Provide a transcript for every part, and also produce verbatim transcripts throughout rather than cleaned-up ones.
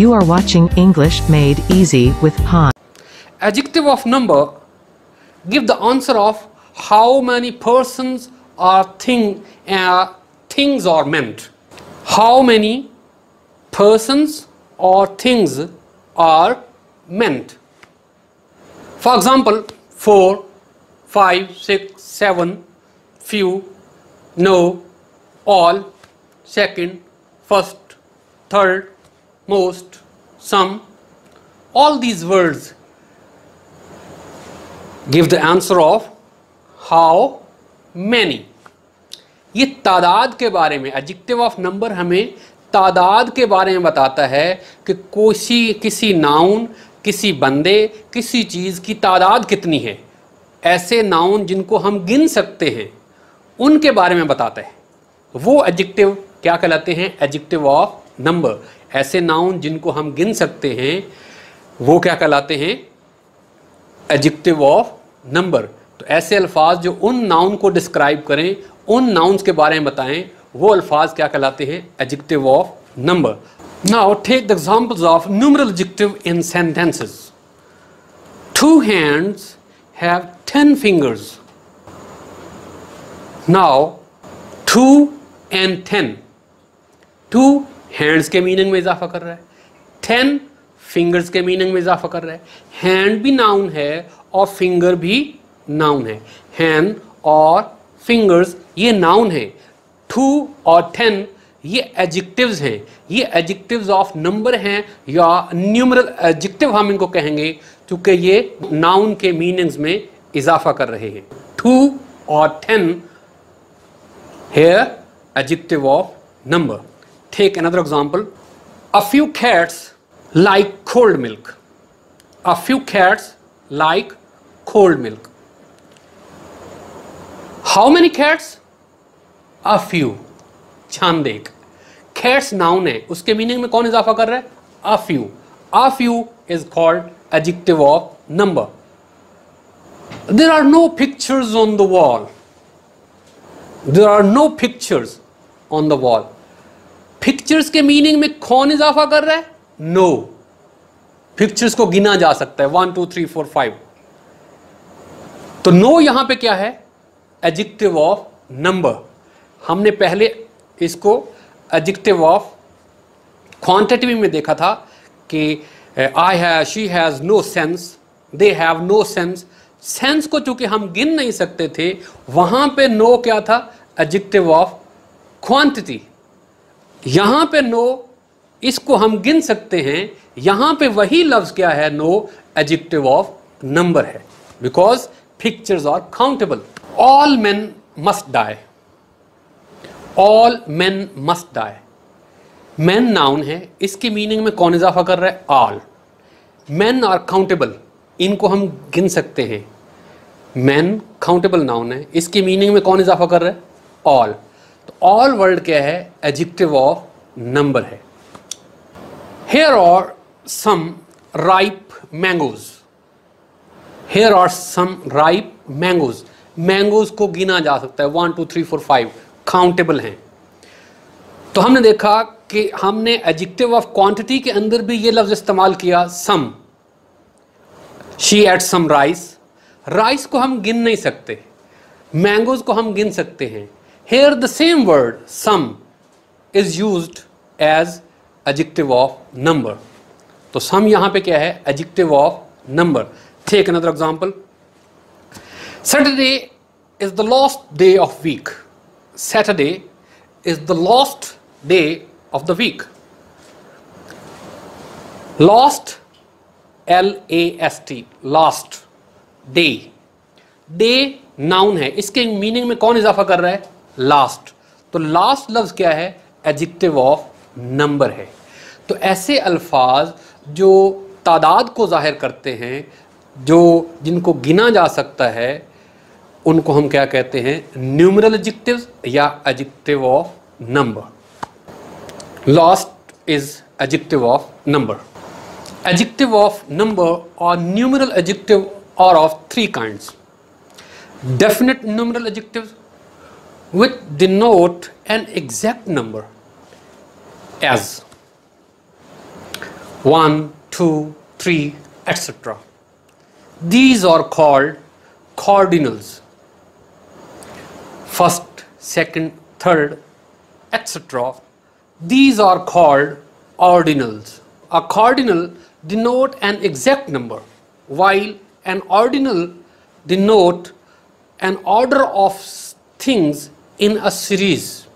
You are watching English Made Easy with Khan. Adjective of number. Give the answer of how many persons or thing, uh, things are meant. How many persons or things are meant. For example, four, five, six, seven, few, no, all, second, first, third, most, some. All these words give the answer of how many. ये तादाद के बारे में, adjective of number हमें तादाद के बारे में बताता है कि कोई किसी नाउन, किसी बंदे, किसी चीज़ की तादाद कितनी है. ऐसे नाउन जिनको हम गिन सकते हैं उनके बारे में बताता है. वो एडजेक्टिव क्या कहलाते हैं? Adjective of number. ऐसे नाउन जिनको हम गिन सकते हैं वो क्या कहलाते हैं? Adjective of number. तो ऐसे अल्फाज जो उन नाउन को डिस्क्राइब करें, उन नाउन्स के बारे में बताएं, वो अल्फाज क्या कहलाते हैं? Adjective of number. Now take the examples of numeral adjective in sentences. Two hands have ten fingers. Now two and ten. Two hands के मीनिंग में इजाफा कर रहा है, टेन फिंगर्स के मीनिंग में इजाफा कर रहा है. हैंड भी नाउन है और फिंगर भी नाउन है. हैंड और फिंगर्स ये नाउन है. टू और टेन ये एडजेक्टिव्स हैं. ये एडजेक्टिव्स ऑफ नंबर हैं या न्यूमरल एडजेक्टिव हम इनको कहेंगे क्योंकि ये नाउन के मीनिंग्स में इजाफा कर रहे हैं. टू और ten here adjective of number. Take another example. A few cats like cold milk. A few cats like cold milk. How many cats? A few. चंद एक. Cats noun है, उसके मीनिंग में कौन इजाफा कर रहा है? A few. A few is called adjective of number. There are no pictures on the wall. There are no pictures on the wall. Pictures के मीनिंग में कौन इजाफा कर रहा है? No no. पिक्चर्स को गिना जा सकता है, one two three four five. तो नो no यहां पे क्या है? Adjective of number. हमने पहले इसको एडजेक्टिव ऑफ क्वांटिटी में देखा था कि I have, she has no sense, they have no sense. Sense को चूंकि हम गिन नहीं सकते थे वहां पे नो no क्या था? Adjective of quantity. यहाँ पे नो इसको हम गिन सकते हैं. यहाँ पे वही लफ्ज़ क्या है? नो एडजेक्टिव ऑफ नंबर है because pictures are countable. All men must die. All men must die. Man noun है, इसकी मीनिंग में कौन इजाफा कर रहा है? ऑल. मैन आर काउंटेबल, इनको हम गिन सकते हैं. मैन काउंटेबल नाउन है, इसकी मीनिंग में कौन इजाफा कर रहा है? ऑल. ऑल वर्ड क्या है? एडजेक्टिव ऑफ नंबर है. Here are some ripe mangoes. Here are some ripe mangoes. Mangoes को गिना जा सकता है, one two three four five, countable हैं. तो हमने देखा कि हमने एडजेक्टिव ऑफ क्वांटिटी के अंदर भी ये लफ्ज इस्तेमाल किया, some. She ate some rice. Rice को हम गिन नहीं सकते, मैंगोज को हम गिन सकते हैं. Here the same word sum is used as adjective of number. तो sum यहाँ पे क्या है? Adjective of number. Take another example. Saturday is the last day of week. Saturday is the last day of the week. Last, L A S T, last day. Day noun है, इसके meaning में कौन इजाफा कर रहा है? Last. तो last लफ्ज़ क्या है? एडजेक्टिव ऑफ नंबर है. तो ऐसे अल्फाज जो तादाद को जाहिर करते हैं, जो जिनको गिना जा सकता है, उनको हम क्या कहते हैं? न्यूमरल एडजेक्टिव्स या adjective of number. Last is adjective of number. Adjective of number और numeral adjective are of three kinds. Definite numeral adjectives which denote an exact number as. one, two, three, et cetera. These are called cardinals. First, second, third, et cetera. These are called ordinals. A cardinal denotes an exact number, while an ordinal denotes an order of things in a series.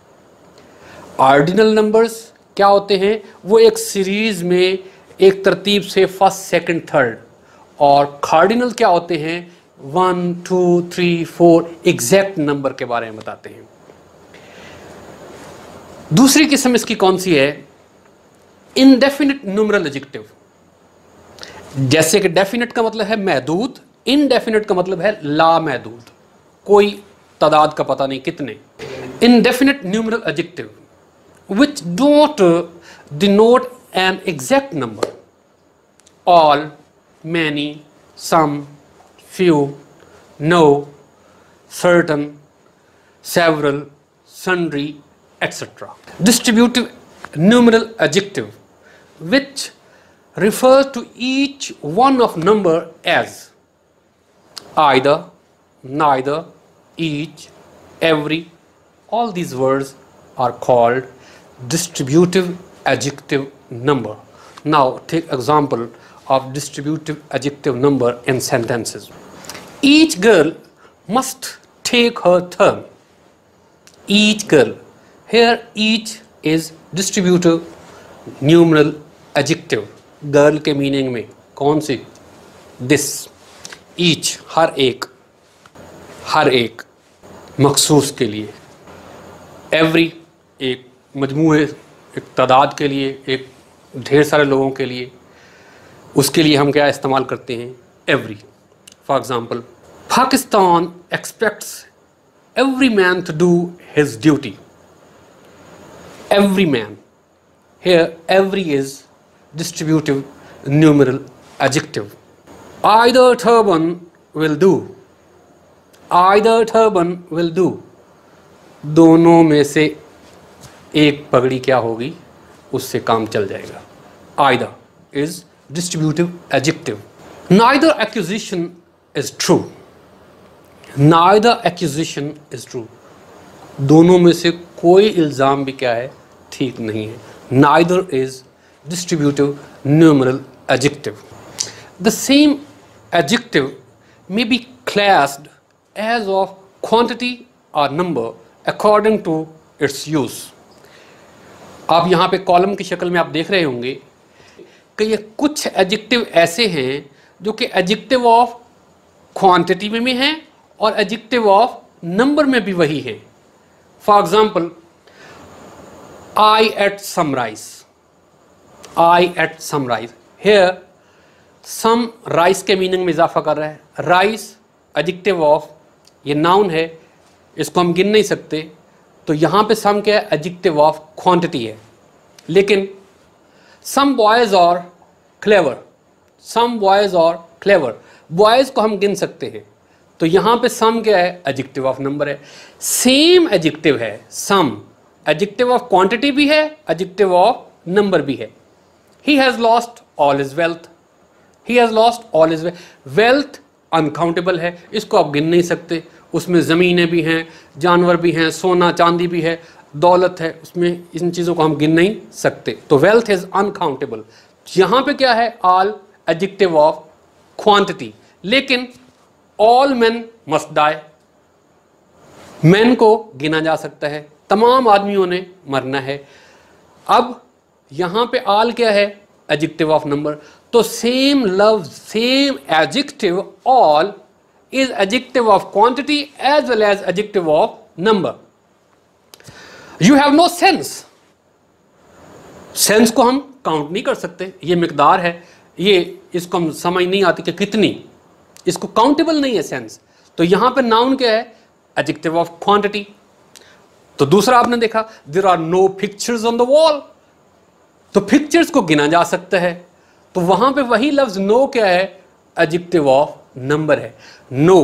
Ordinal numbers क्या होते हैं? वो एक series में एक तरतीब से first, second, third. और कार्डिनल क्या होते हैं? One, two, three, four, exact number के बारे में बताते हैं. दूसरी किस्म इसकी कौन सी है? Indefinite numeral adjective. जैसे कि डेफिनेट का मतलब है महदूद, इनडेफिनिट का मतलब है लामहदूद, कोई तादाद का पता नहीं कितने. Indefinite numeral adjective which don't denote an exact number. All, many, some, few, no, certain, several, sundry, et cetera. Distributive numeral adjective which refers to each one of number as either, neither, each, every. All these words are called distributive adjective number. Now take example of distributive adjective number in sentences. Each girl must take her turn. Each girl. Here each is distributive numeral adjective. Girl के meaning में कौन सी? This. Each. हर एक. हर एक. मखसूस के लिए. Every. एक मजमूए, एक तादाद के लिए, एक ढेर सारे लोगों के लिए, उसके लिए हम क्या इस्तेमाल करते हैं? Every. For example, Pakistan expects every man to do his duty. Every man. Here every is distributive numeral adjective. Either turban will do. Either turban will do. दोनों में से एक पगड़ी क्या होगी, उससे काम चल जाएगा. Either is distributive adjective. Neither accusation is true. Neither accusation is true. दोनों में से कोई इल्ज़ाम भी क्या है, ठीक नहीं है. Neither is distributive numeral adjective. The same adjective may be classed as of quantity और number according to its use. आप यहाँ पे कॉलम की शक्ल में आप देख रहे होंगे कि ये कुछ एडजेक्टिव ऐसे हैं जो कि एडजेक्टिव ऑफ क्वांटिटी में भी हैं और एडजेक्टिव ऑफ नंबर में भी वही हैं. For example, I ate some rice. I ate some rice. Here some rice के मीनिंग में इजाफा कर रहा है. राइस एडजेक्टिव ऑफ, ये नाउन है, इसको हम गिन नहीं सकते. तो यहाँ पे सम क्या है? एडजेक्टिव ऑफ क्वांटिटी है. लेकिन some boys are clever. Some boys are clever. Boys को हम गिन सकते हैं. तो यहाँ पे सम क्या है? एडजेक्टिव ऑफ नंबर है. सेम एडजेक्टिव है सम. एडजेक्टिव ऑफ क्वांटिटी भी है, एडजेक्टिव ऑफ नंबर भी है. He has lost all his wealth. He has lost all his wealth. Uncountable है, इसको आप गिन नहीं सकते. उसमें ज़मीनें भी हैं, जानवर भी हैं, सोना चांदी भी है, दौलत है, उसमें इन चीज़ों को हम गिन नहीं सकते. तो वेल्थ इज़ अनकाउंटेबल. यहाँ पे क्या है? All adjective of quantity. लेकिन all man must die. Man को गिना जा सकता है, तमाम आदमियों ने मरना है. अब यहाँ पे ऑल क्या है? Adjective of number. तो सेम लफ्ज, same adjective all is adjective of quantity as well as adjective of number. You have no sense. Sense को हम count नहीं कर सकते. ये मिकदार है, ये इसको हम समझ नहीं आती कि कितनी, इसको countable नहीं है sense. तो यहाँ पर noun क्या है? Adjective of quantity. तो दूसरा आपने देखा, there are no pictures on the wall. तो pictures को गिना जा सकता है. तो वहाँ पे वही लफ्ज़ no क्या है? Adjective of नंबर है. No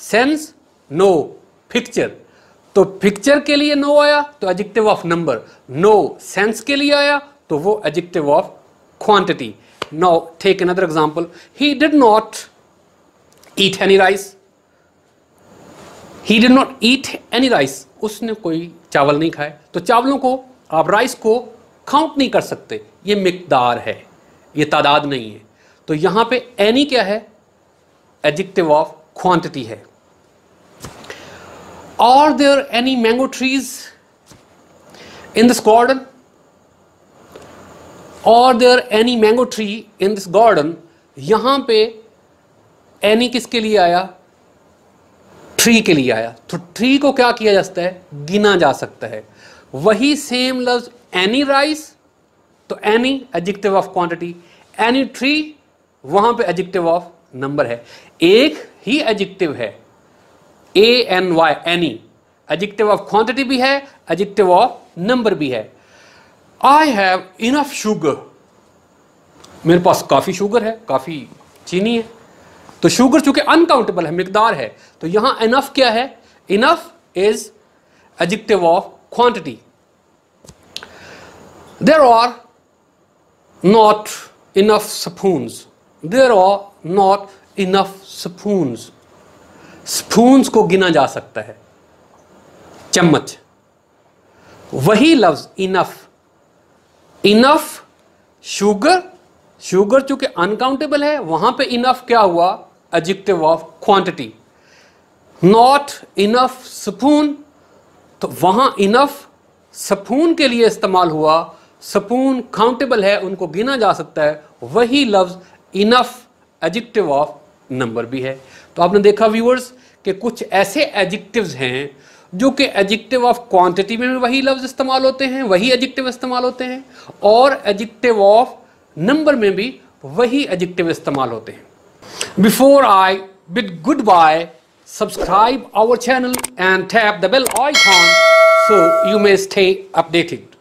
sense, no picture. तो पिक्चर के लिए नो आया तो adjective of number. No sense के लिए आया तो वो adjective of quantity. Now take another example. He did not eat any rice. He did not eat any rice. उसने कोई चावल नहीं खाए. तो चावलों को आप राइस को काउंट नहीं कर सकते. ये मिकदार है, ये तादाद नहीं है. तो यहाँ पे any क्या है? Adjective of quantity है. Are there any mango trees in this garden? Are there any mango tree in this garden? यहाँ पे any किसके लिए आया? Tree के लिए आया. तो tree को क्या किया जा सकता है? गिना जा सकता है. वही same लफ्ज any rice, तो any adjective of quantity, any tree वहाँ पे adjective of number है. एक ही adjective है, a n y, any. Adjective of quantity भी है, adjective of number भी है. I have enough sugar. मेरे पास काफ़ी शुगर है, काफ़ी चीनी है. तो शुगर चूँकि अनकाउंटेबल है, मिकदार है, तो यहाँ इनफ क्या है? Enough is adjective of quantity. There are not enough spoons. There are not enough spoons. Spoons को गिना जा सकता है, चम्मच. वही लफ्ज इनफ. इनफ शुगर, शुगर चूंकि अनकाउंटेबल है, वहां पे इनफ क्या हुआ? Adjective of quantity. Not enough spoon, तो वहां इनफ स्पून के लिए इस्तेमाल हुआ. स्पून काउंटेबल है, उनको गिना जा सकता है. वही लफ्ज इनफ एडजेक्टिव ऑफ नंबर भी है. तो आपने देखा व्यूअर्स कि कुछ ऐसे एडजेक्टिव्स हैं जो कि एडजेक्टिव ऑफ क्वांटिटी में भी वही लफ्ज इस्तेमाल होते हैं, वही एडजेक्टिव इस्तेमाल होते हैं, और एडजेक्टिव ऑफ नंबर में भी वही एडजेक्टिव इस्तेमाल होते हैं. Before I bid good bye, subscribe our channel and tap the bell icon so you may stay updated.